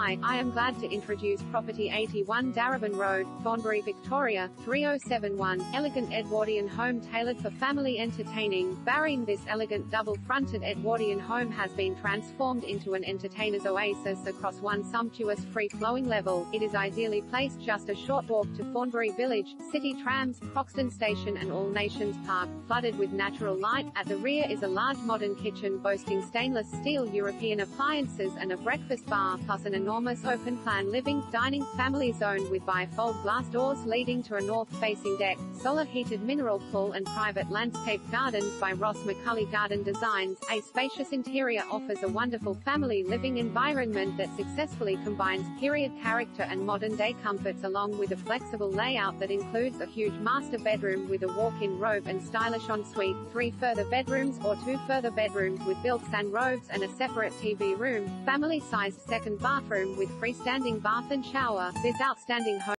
Hi, I am glad to introduce property 81 Darebin Road, Thornbury, Victoria, 3071, elegant Edwardian home tailored for family entertaining. Barring this elegant double-fronted Edwardian home has been transformed into an entertainer's oasis across one sumptuous free-flowing level. It is ideally placed, just a short walk to Thornbury Village, city trams, Croxton Station and All Nations Park, flooded with natural light. At the rear is a large modern kitchen boasting stainless steel European appliances and a breakfast bar, plus an enormous open-plan living, dining, family zone with bifold glass doors leading to a north-facing deck, solar-heated mineral pool and private landscape gardens by Ross McCulley Garden Designs. A spacious interior offers a wonderful family living environment that successfully combines period character and modern-day comforts, along with a flexible layout that includes a huge master bedroom with a walk-in robe and stylish ensuite, 3 further bedrooms or 2 further bedrooms with built-in robes and a separate TV room, family-sized second bathroom with freestanding bath and shower. This outstanding home